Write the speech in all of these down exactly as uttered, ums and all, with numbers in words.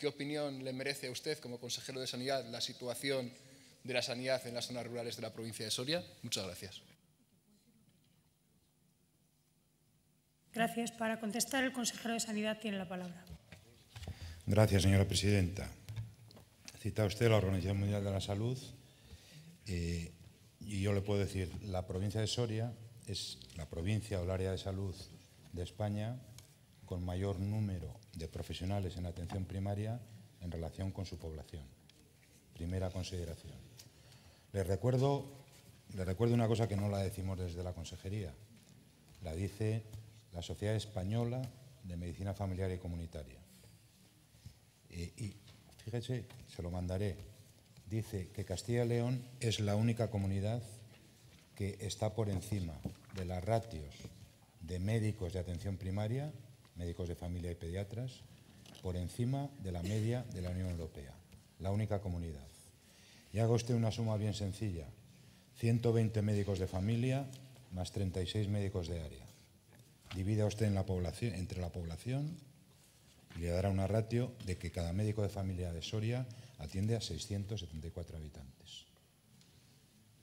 ¿Qué opinión le merece a usted, como consejero de Sanidad, la situación de la sanidad en las zonas rurales de la provincia de Soria? Muchas gracias. Gracias. Para contestar, el consejero de Sanidad tiene la palabra. Gracias, señora presidenta. Cita usted la Organización Mundial de la Salud eh, y yo le puedo decir, la provincia de Soria es la provincia o el área de salud de España con mayor número de profesionales en atención primaria en relación con su población. Primera consideración. Les recuerdo, les recuerdo una cosa que no la decimos desde la consejería, la dice la Sociedad Española de Medicina Familiar y Comunitaria. Eh, y fíjese, se lo mandaré, dice que Castilla y León es la única comunidad que está por encima de las ratios de médicos de atención primaria, médicos de familia y pediatras, por encima de la media de la Unión Europea, la única comunidad. Y haga usted una suma bien sencilla, ciento veinte médicos de familia más treinta y seis médicos de área. Divida usted en la población, entre la población y le dará una ratio de que cada médico de familia de Soria atiende a seiscientos setenta y cuatro habitantes.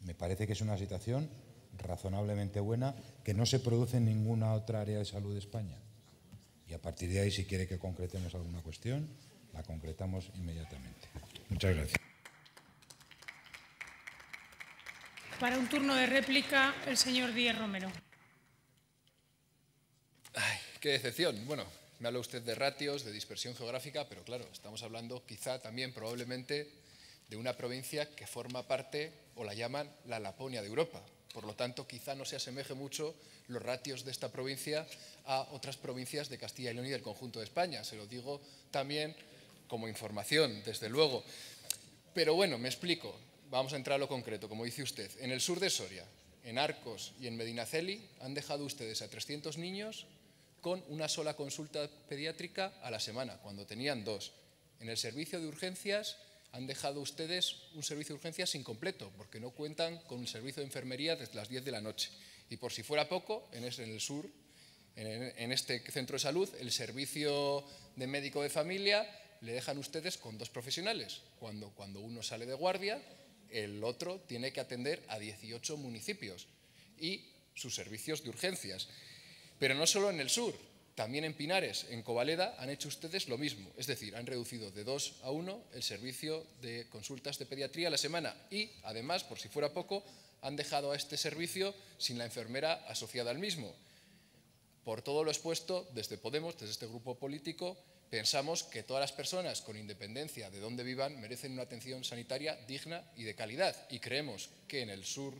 Me parece que es una situación razonablemente buena que no se produce en ninguna otra área de salud de España. Y a partir de ahí, si quiere que concretemos alguna cuestión, la concretamos inmediatamente. Muchas gracias. Para un turno de réplica, el señor Díez Romero. Ay, qué decepción. Bueno, me habla usted de ratios, de dispersión geográfica, pero claro, estamos hablando quizá también probablemente de una provincia que forma parte, o la llaman, la Laponia de Europa. Por lo tanto, quizá no se asemeje mucho los ratios de esta provincia a otras provincias de Castilla y León y del conjunto de España. Se lo digo también como información, desde luego. Pero bueno, me explico. Vamos a entrar a lo concreto, como dice usted. En el sur de Soria, en Arcos y en Medinaceli, han dejado ustedes a trescientos niños con una sola consulta pediátrica a la semana, cuando tenían dos. En el servicio de urgencias han dejado ustedes un servicio de urgencias incompleto, porque no cuentan con un servicio de enfermería desde las diez de la noche. Y por si fuera poco, en el sur, en este centro de salud, el servicio de médico de familia le dejan ustedes con dos profesionales. Cuando, cuando uno sale de guardia, el otro tiene que atender a dieciocho municipios y sus servicios de urgencias. Pero no solo en el sur. También en Pinares, en Covaleda, han hecho ustedes lo mismo. Es decir, han reducido de dos a uno el servicio de consultas de pediatría a la semana. Y, además, por si fuera poco, han dejado a este servicio sin la enfermera asociada al mismo. Por todo lo expuesto, desde Podemos, desde este grupo político, pensamos que todas las personas, con independencia de dónde vivan, merecen una atención sanitaria digna y de calidad. Y creemos que en el sur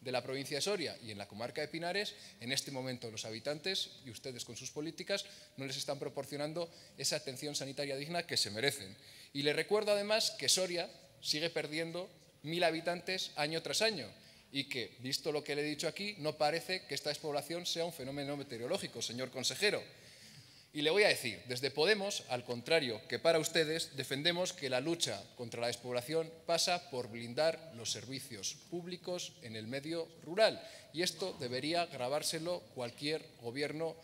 de la provincia de Soria y en la comarca de Pinares, en este momento los habitantes y ustedes con sus políticas no les están proporcionando esa atención sanitaria digna que se merecen. Y le recuerdo además que Soria sigue perdiendo mil habitantes año tras año y que, visto lo que le he dicho aquí, no parece que esta despoblación sea un fenómeno meteorológico, señor consejero. Y le voy a decir, desde Podemos, al contrario que para ustedes, defendemos que la lucha contra la despoblación pasa por blindar los servicios públicos en el medio rural. Y esto debería grabárselo cualquier gobierno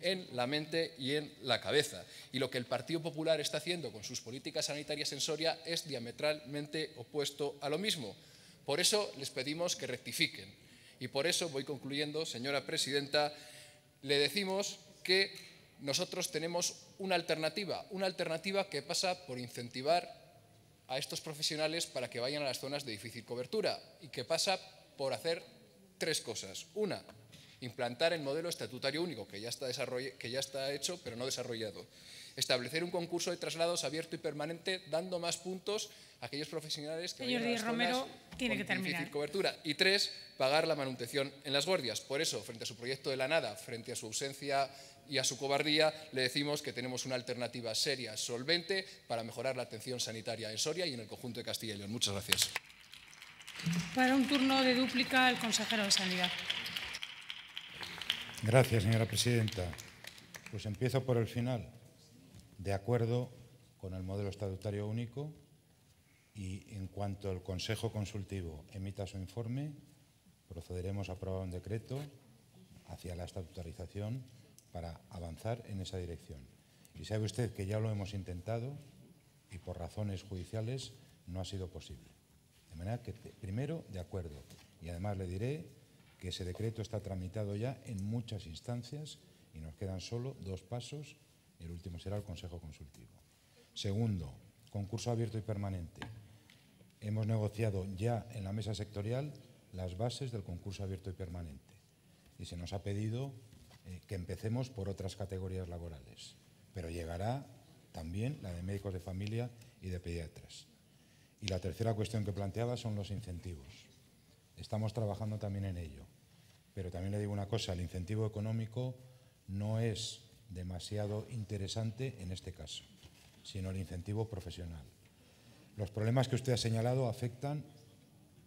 en la mente y en la cabeza. Y lo que el Partido Popular está haciendo con sus políticas sanitarias en Soria es diametralmente opuesto a lo mismo. Por eso les pedimos que rectifiquen. Y por eso, voy concluyendo, señora presidenta, le decimos que nosotros tenemos una alternativa, una alternativa que pasa por incentivar a estos profesionales para que vayan a las zonas de difícil cobertura y que pasa por hacer tres cosas. Una, implantar el modelo estatutario único, que ya está, que ya está hecho pero no desarrollado. Establecer un concurso de traslados abierto y permanente, dando más puntos a aquellos profesionales que vayan a las zonas de difícil cobertura. Y tres, pagar la manutención en las guardias. Por eso, frente a su proyecto de la nada, frente a su ausencia y a su cobardía, le decimos que tenemos una alternativa seria, solvente, para mejorar la atención sanitaria en Soria y en el conjunto de Castilla y León. Muchas gracias. Para un turno de dúplica, el consejero de Sanidad. Gracias, señora presidenta. Pues empiezo por el final. De acuerdo con el modelo estatutario único y en cuanto el Consejo Consultivo emita su informe, procederemos a aprobar un decreto hacia la estatutarización para avanzar en esa dirección. Y sabe usted que ya lo hemos intentado y por razones judiciales no ha sido posible. De manera que, primero, de acuerdo. Y además le diré que ese decreto está tramitado ya en muchas instancias y nos quedan solo dos pasos. El último será el Consejo Consultivo. Segundo, concurso abierto y permanente. Hemos negociado ya en la mesa sectorial las bases del concurso abierto y permanente. Y se nos ha pedido eh, que empecemos por otras categorías laborales. Pero llegará también la de médicos de familia y de pediatras. Y la tercera cuestión que planteaba son los incentivos. Estamos trabajando también en ello. Pero también le digo una cosa, el incentivo económico no es demasiado interesante en este caso, sino el incentivo profesional. Los problemas que usted ha señalado afectan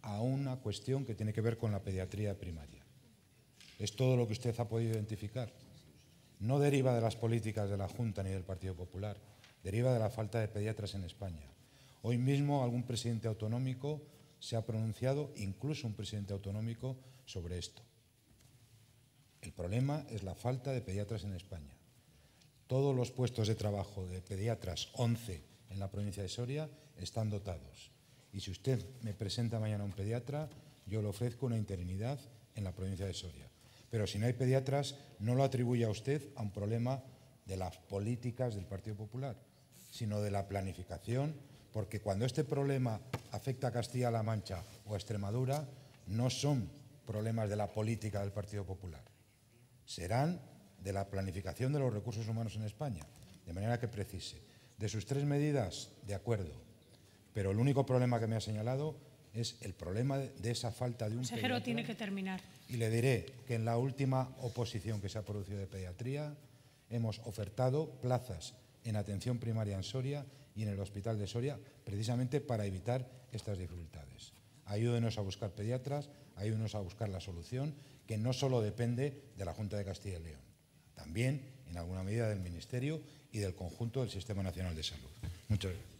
a una cuestión que tiene que ver con la pediatría primaria. Es todo lo que usted ha podido identificar. No deriva de las políticas de la Junta ni del Partido Popular, deriva de la falta de pediatras en España. Hoy mismo algún presidente autonómico se ha pronunciado, incluso un presidente autonómico, sobre esto. El problema es la falta de pediatras en España. Todos los puestos de trabajo de pediatras, once en la provincia de Soria, están dotados. Y si usted me presenta mañana un pediatra, yo le ofrezco una interinidad en la provincia de Soria. Pero si no hay pediatras, no lo atribuye a usted a un problema de las políticas del Partido Popular, sino de la planificación, porque cuando este problema afecta a Castilla-La Mancha o a Extremadura, no son problemas de la política del Partido Popular, serán de la planificación de los recursos humanos en España, de manera que precise. De sus tres medidas, de acuerdo, pero el único problema que me ha señalado es el problema de esa falta de un pediatra. Consejero, tiene que terminar. Y le diré que en la última oposición que se ha producido de pediatría hemos ofertado plazas en atención primaria en Soria y en el hospital de Soria precisamente para evitar estas dificultades. Ayúdenos a buscar pediatras, ayúdenos a buscar la solución que no solo depende de la Junta de Castilla y León, también en alguna medida del Ministerio y del conjunto del Sistema Nacional de Salud. Muchas gracias.